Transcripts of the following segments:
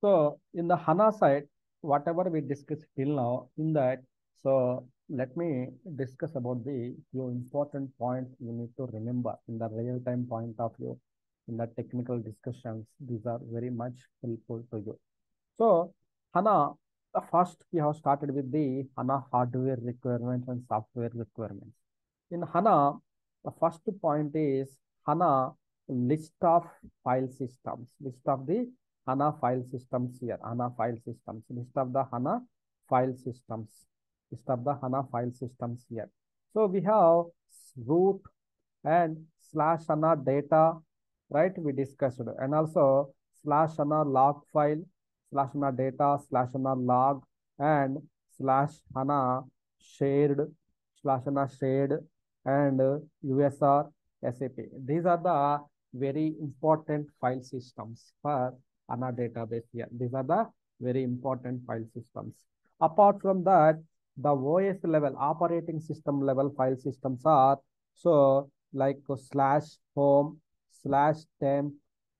So in the HANA side, whatever we discussed till now in that, so let me discuss about the few important points you need to remember in the real-time point of view. In the technical discussions, these are very much helpful to you. So HANA, first we have started with the HANA hardware requirements and software requirements. In HANA, the first point is HANA list of file systems, list of the HANA file systems here, HANA file systems, list of the HANA file systems, list of the HANA file systems here. So we have root and slash HANA data, right? We discussed, and also slash HANA log file, slash HANA data, slash HANA log, and slash HANA shared, and USR, SAP. These are the very important file systems for HANA database here. These are the very important file systems. Apart from that, the OS level, operating system level file systems are, so like slash home, slash temp,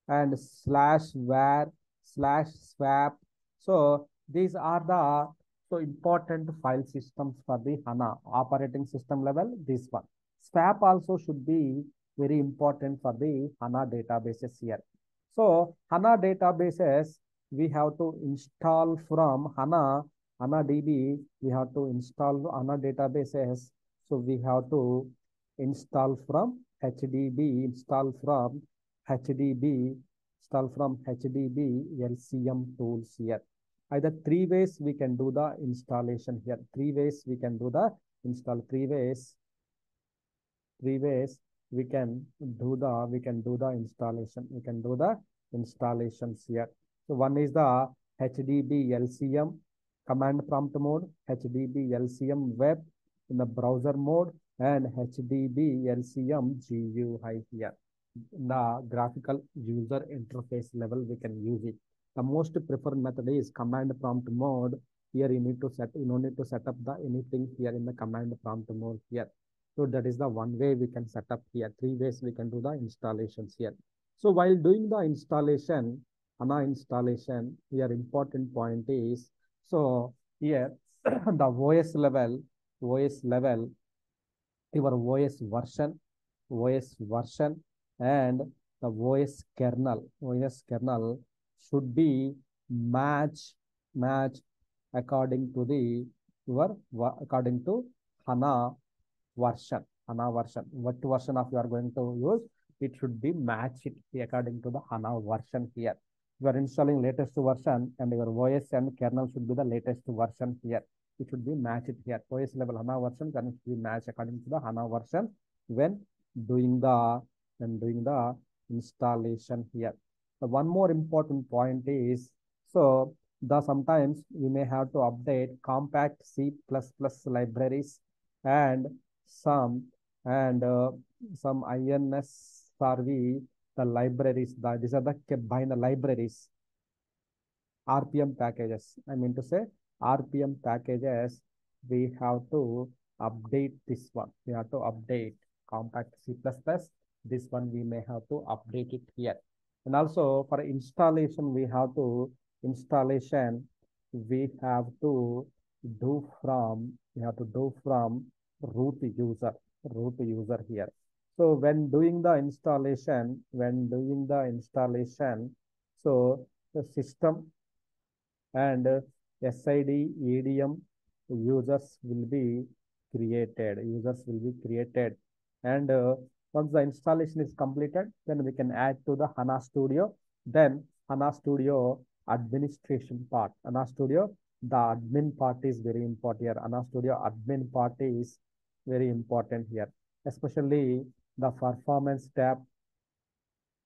and slash var, slash swap. So these are the important file systems for the HANA operating system level. This one, swap, also should be very important for the HANA databases here. So HANA databases, we have to install from HANA, HANA DB, we have to install HANA databases. So we have to install from HDB, install from HDB LCM tools here. Either three ways we can do the installation here. Three ways we can do the installation. We can do the installations here. So one is the HDB LCM command prompt mode, HDB LCM web in the browser mode, and HDB LCM GUI here. The graphical user interface level we can use it. The most preferred method is command prompt mode. Here you need to set, you don't need to set up the anything here in the command prompt mode here. So that is the one way we can set up here. Three ways we can do the installations here. So while doing the installation, HANA installation, here important point is, so here the OS level, your OS version, and the OS kernel, should be match according to the according to HANA version, what version of you are going to use, it should be matched according to the HANA version here. You are installing latest version, and your OS and kernel should be the latest version here. It should be matched here. OS level HANA version can be matched according to the HANA version when doing the installation here. So one more important point is, so the sometimes you may have to update compact C++ libraries and some INSRV, the libraries, these are the kept by the libraries, RPM packages. I mean to say RPM packages, we have to update this one. We have to update compact C++. This one we may have to update it here. And also for installation, we have to do from root user, here. So when doing the installation, so the system and SID EDM users will be created, and once the installation is completed, then we can add to the HANA Studio. Then HANA Studio administration part, the admin part is very important here. Especially the performance tab,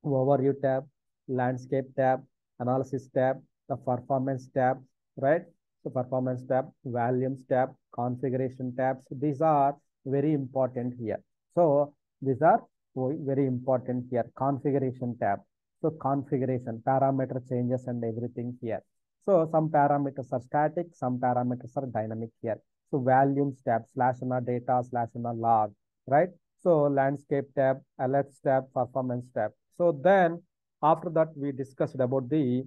overview tab, landscape tab, analysis tab, the performance tab, right? So performance tab, volumes tab, configuration tabs, these are very important here. So these are very important here. Configuration tab, so configuration, parameter changes and everything here. So some parameters are static, some parameters are dynamic here. So volumes tab, slash HANA data, slash HANA log, right? So landscape tab, alerts tab, performance tab. So then after that we discussed about the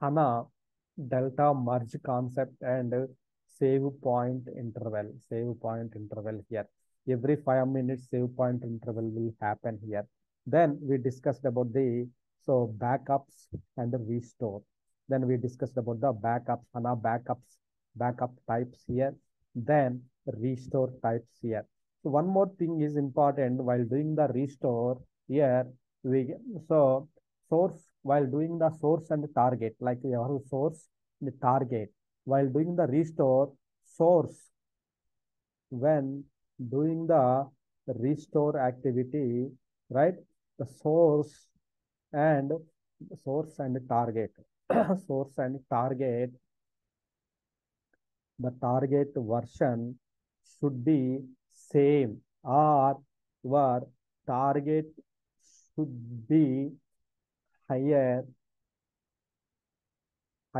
HANA delta merge concept and save point interval here. Every 5 minutes save point interval will happen here. Then we discussed about the backups and the restore. Then we discussed about the backups, HANA backups, backup types here. Then restore types here. So one more thing is important while doing the restore here. Source, while doing the source and the target, like we have source the target. While doing the restore, source, when doing the restore activity, right? The source and target. Source and target, the target version should be same, or your target should be higher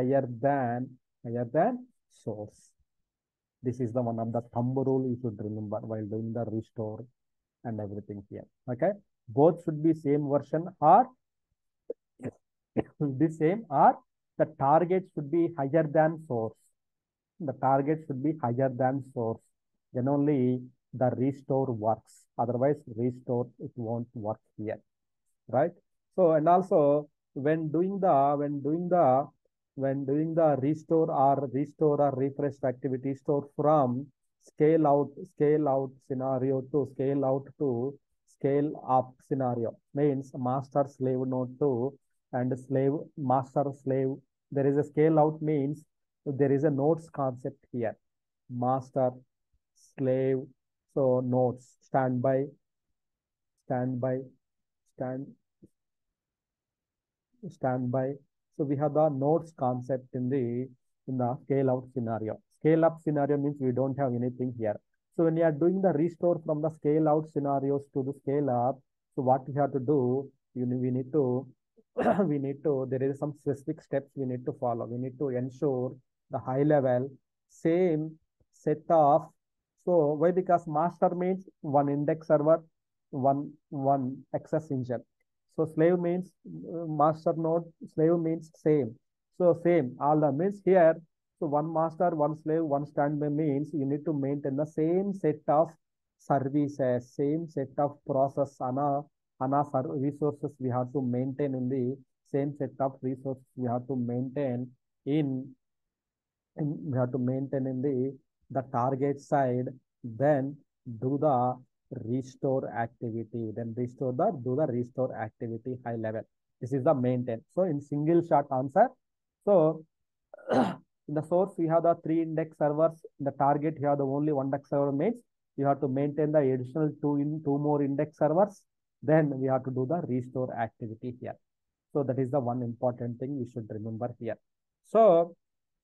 than source. This is the one of the thumb rule you should remember while doing the restore and everything here. Okay, both should be same version, or should be same, or the target should be higher than source. The target should be higher than source. Then only the restore works. Otherwise, restore it won't work here, right? So, and also when doing the restore or refresh activity, store from scale out scenario to scale out to scale up scenario, means master slave node to and slave master slave. There is a scale out, means there is a nodes concept here, master slave. So nodes, standby. So we have the nodes concept in the scale out scenario. Scale up scenario means we don't have anything here. So when you are doing the restore from the scale out scenarios to the scale up, so what we have to do, there is some specific steps we need to follow. We need to ensure the high level same set of, so why? Because master means one index server, one access engine. So slave means master node, slave means same. So same, all the means here. So one master, one slave, one standby means you need to maintain the same set of services, same set of process. HANA resources we have to maintain in the same set of resources we have to maintain in the target side. Then do the restore activity, do the restore activity high level. This is the maintain. So in single shot answer. So in the source we have the 3 index servers, in the target you have the only 1 index server, means you have to maintain the additional 2 more index servers. Then we have to do the restore activity here. So that is the one important thing you should remember here. So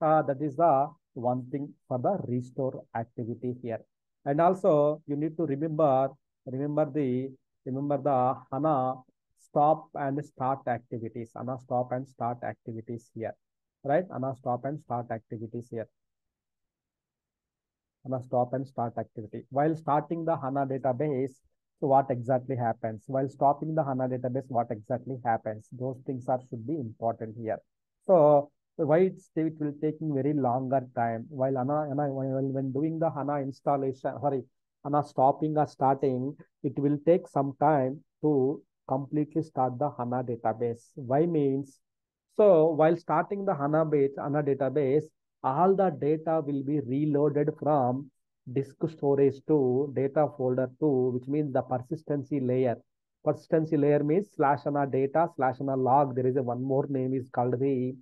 that is the one thing for the restore activity here. And also you need to remember the HANA stop and start activities. HANA stop and start activities here, right? HANA stop and start activities here. HANA stop and start activity. While starting the HANA database, so what exactly happens? While stopping the HANA database, what exactly happens? Those things should be important here. So why it will taking very longer time while when doing the HANA installation, HANA stopping or starting, it will take some time to completely start the HANA database. Why means? So while starting the HANA database, all the data will be reloaded from disk storage to data folder to, which means the persistency layer. Persistency layer means /HANA data /HANA log. There is a one more name is called the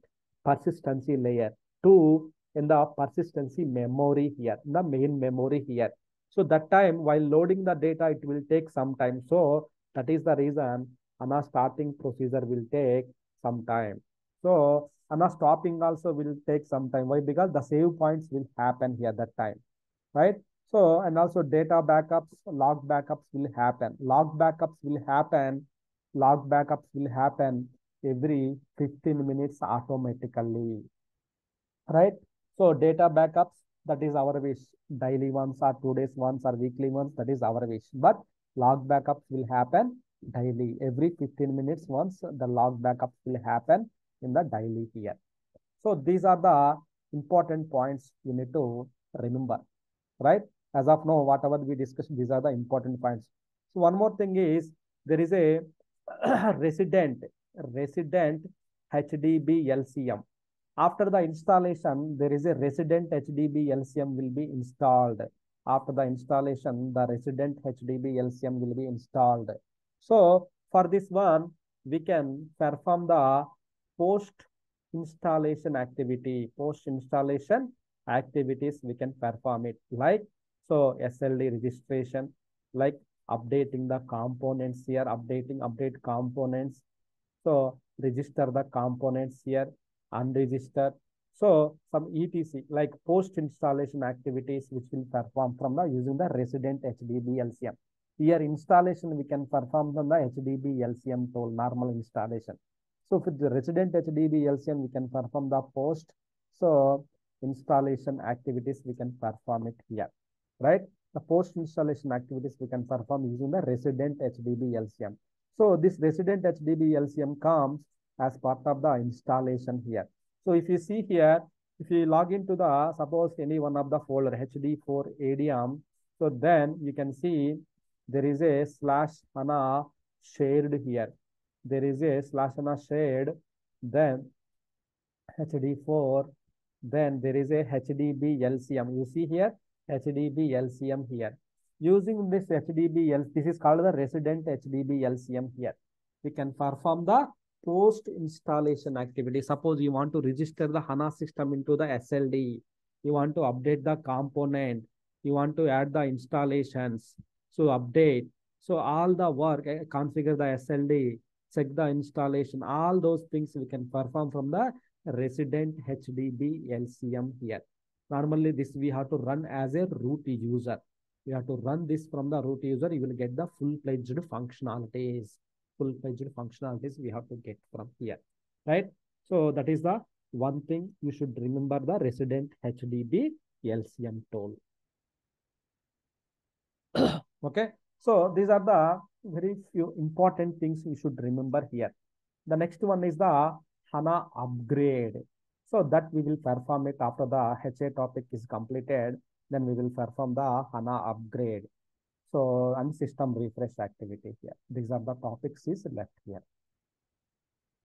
persistency layer to in the persistency memory here, the main memory here. So that time while loading the data, it will take some time. So that is the reason HANA starting procedure will take some time. So HANA stopping also will take some time. Why? Because the save points will happen here that time, right? So and also data backups, log backups will happen. Log backups will happen every 15 minutes automatically, right? So data backups, that is our wish. Daily ones or 2 days ones or weekly ones, that is our wish. But log backups will happen daily. Every 15 minutes once the log backups will happen in the daily here. So these are the important points you need to remember, right? As of now, whatever we discussed, these are the important points. So one more thing is, there is a resident HDB LCM. After the installation, there is a resident HDB LCM will be installed. After the installation, the resident HDB LCM will be installed. So for this one, we can perform the post-installation activity. Post-installation activities, we can perform it like, so SLD registration, like updating the components here, update components. So register the components here, unregister. So some etc, like post installation activities which will perform from the using the resident HDB LCM. Here installation we can perform from the HDB LCM tool, normal installation. So for the resident HDB LCM we can perform the post. So installation activities we can perform it here, right? The post installation activities we can perform using the resident HDB LCM. So this resident HDB LCM comes as part of the installation here. So if you see here, if you log into the, suppose any one of the folder, HD4 ADM, so then you can see there is a /HANA shared here. There is a /HANA shared, then HD4, then there is a HDB LCM. You see here, HDB LCM here. Using this HDB, this is called the resident HDB LCM here. We can perform the post installation activity. Suppose you want to register the HANA system into the SLD. You want to update the component. You want to add the installations. So update. So all the work, configure the SLD, check the installation. All those things we can perform from the resident HDB LCM here. Normally this we have to run as a root user. You have to run this from the root user. You will get the full-fledged functionalities. Full-fledged functionalities we have to get from here, right? So that is the one thing you should remember, the resident HDB LCM tool. Okay. So these are the very few important things you should remember here. The next one is the HANA upgrade. So that we will perform it after the HA topic is completed. Then we will perform the HANA upgrade. So, and system refresh activity here. These are the topics is left here.